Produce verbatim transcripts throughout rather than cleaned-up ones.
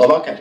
Slovakia.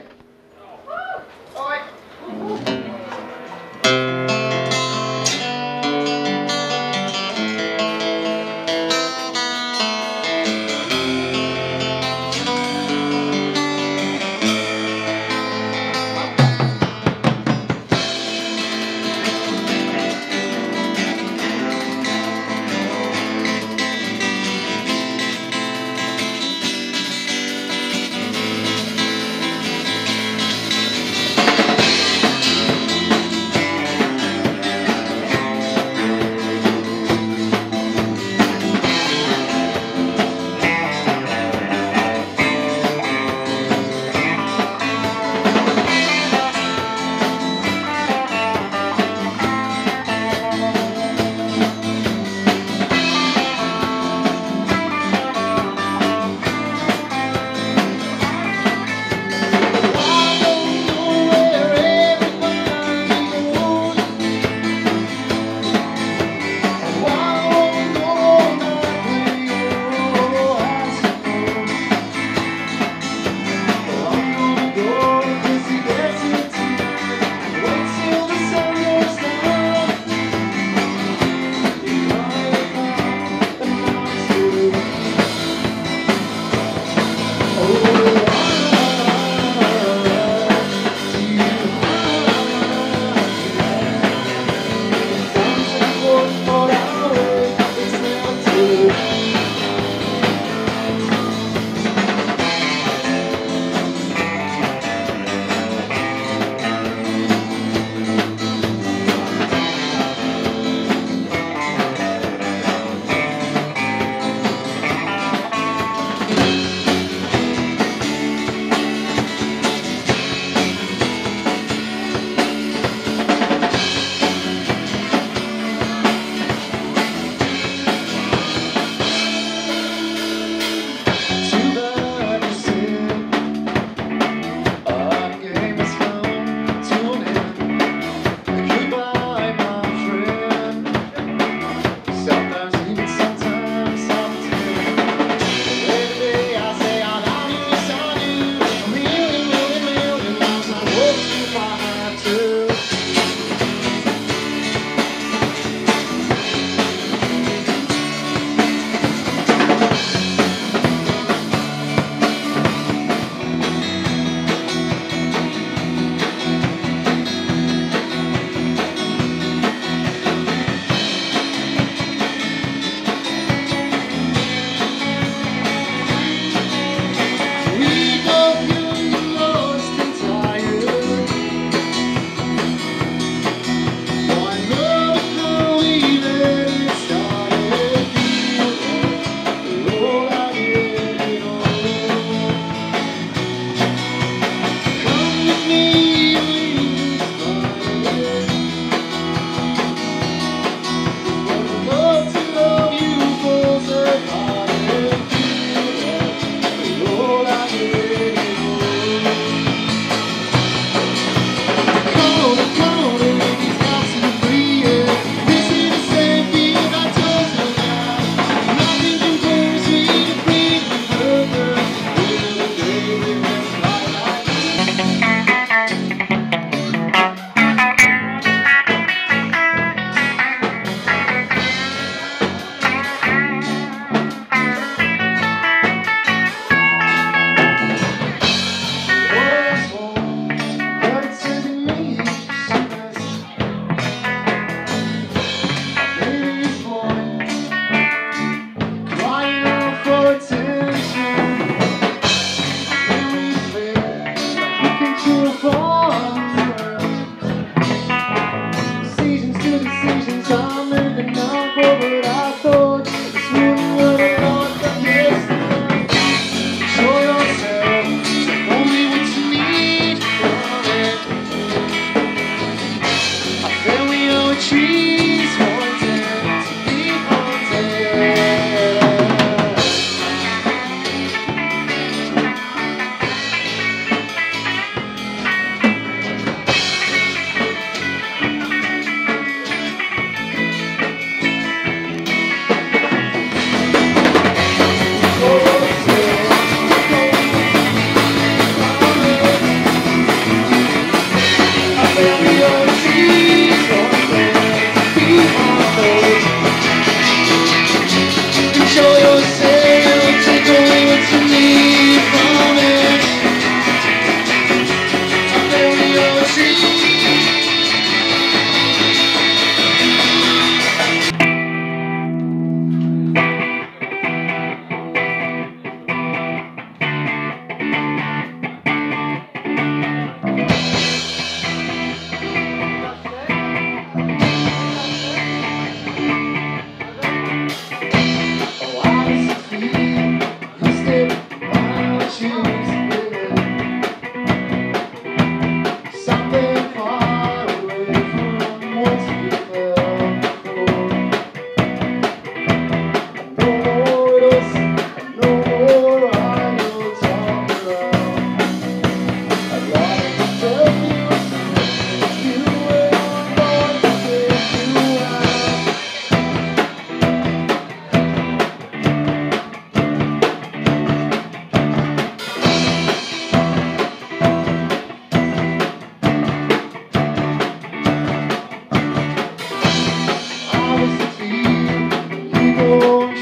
go.